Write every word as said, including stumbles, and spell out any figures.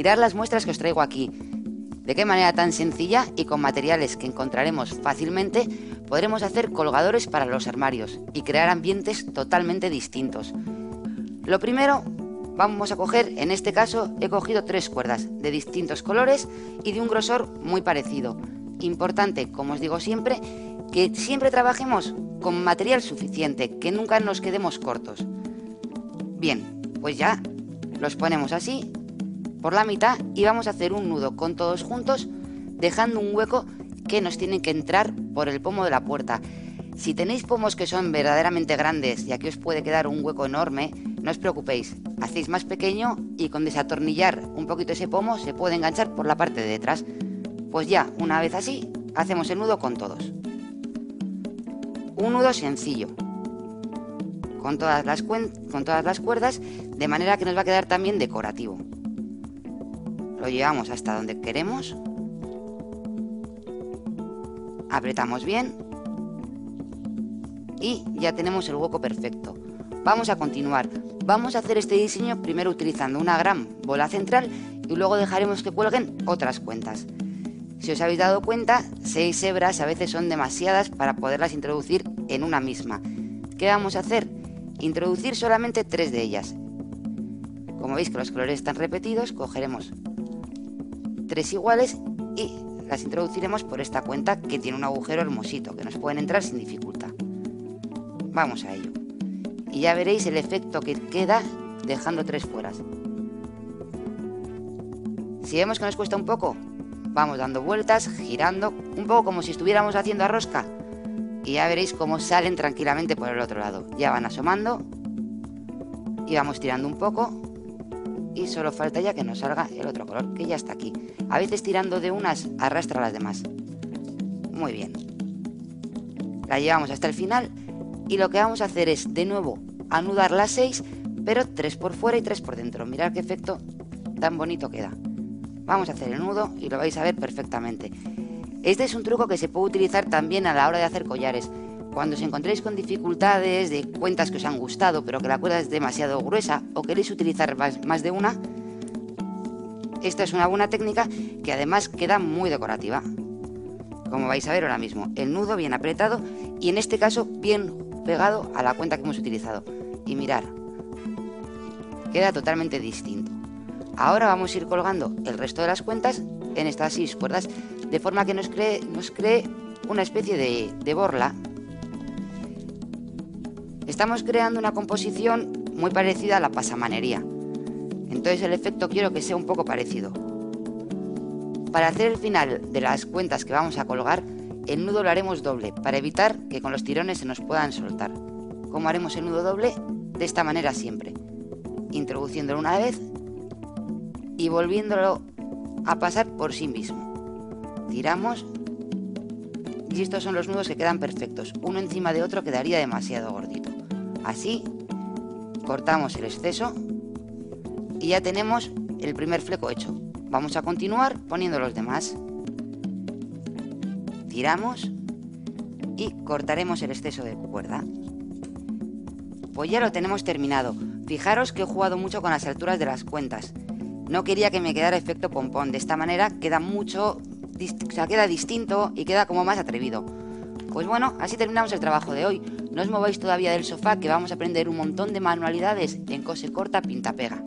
Mirad las muestras que os traigo aquí. De qué manera tan sencilla y con materiales que encontraremos fácilmente, podremos hacer colgadores para los armarios y crear ambientes totalmente distintos. Lo primero, vamos a coger, en este caso, he cogido tres cuerdas de distintos colores y de un grosor muy parecido. Importante, como os digo siempre, que siempre trabajemos con material suficiente, que nunca nos quedemos cortos. Bien, pues ya los ponemos así por la mitad y vamos a hacer un nudo con todos juntos, dejando un hueco que nos tienen que entrar por el pomo de la puerta. Si tenéis pomos que son verdaderamente grandes y aquí os puede quedar un hueco enorme, no os preocupéis, hacéis más pequeño y con desatornillar un poquito ese pomo se puede enganchar por la parte de detrás. Pues ya, una vez así, hacemos el nudo con todos. Un nudo sencillo, con todas las, con todas las cuerdas, de manera que nos va a quedar también decorativo. Lo llevamos hasta donde queremos, apretamos bien y ya tenemos el hueco perfecto. Vamos a continuar, vamos a hacer este diseño primero utilizando una gran bola central y luego dejaremos que cuelguen otras cuentas. Si os habéis dado cuenta, seis hebras a veces son demasiadas para poderlas introducir en una misma. ¿Qué vamos a hacer? Introducir solamente tres de ellas. Como veis que los colores están repetidos, cogeremos tres iguales y las introduciremos por esta cuenta que tiene un agujero hermosito que nos pueden entrar sin dificultad. Vamos a ello y ya veréis el efecto que queda dejando tres fuera. Si vemos que nos cuesta un poco, vamos dando vueltas, girando un poco como si estuviéramos haciendo a rosca y ya veréis cómo salen tranquilamente por el otro lado. Ya van asomando y vamos tirando un poco. Y solo falta ya que nos salga el otro color, que ya está aquí. A veces tirando de unas arrastra a las demás. Muy bien. La llevamos hasta el final. Y lo que vamos a hacer es de nuevo anudar las seis, pero tres por fuera y tres por dentro. Mirad qué efecto tan bonito queda. Vamos a hacer el nudo y lo vais a ver perfectamente. Este es un truco que se puede utilizar también a la hora de hacer collares. Cuando os encontréis con dificultades de cuentas que os han gustado pero que la cuerda es demasiado gruesa o queréis utilizar más de una, esta es una buena técnica que además queda muy decorativa. Como vais a ver ahora mismo, el nudo bien apretado y en este caso bien pegado a la cuenta que hemos utilizado. Y mirar, queda totalmente distinto. Ahora vamos a ir colgando el resto de las cuentas en estas seis cuerdas de forma que nos cree, nos cree una especie de, de borla. Estamos creando una composición muy parecida a la pasamanería, entonces el efecto quiero que sea un poco parecido. Para hacer el final de las cuentas que vamos a colgar, el nudo lo haremos doble, para evitar que con los tirones se nos puedan soltar. ¿Cómo haremos el nudo doble? De esta manera siempre, introduciéndolo una vez y volviéndolo a pasar por sí mismo. Tiramos y estos son los nudos que quedan perfectos, uno encima de otro quedaría demasiado gordito. Así cortamos el exceso y ya tenemos el primer fleco hecho. Vamos a continuar poniendo los demás. Tiramos y cortaremos el exceso de cuerda. Pues ya lo tenemos terminado. Fijaros que he jugado mucho con las alturas de las cuentas. No quería que me quedara efecto pompón. De esta manera queda mucho, o sea, queda distinto y queda como más atrevido. Pues bueno, así terminamos el trabajo de hoy. No os mováis todavía del sofá, que vamos a aprender un montón de manualidades en cose corta, pinta pega.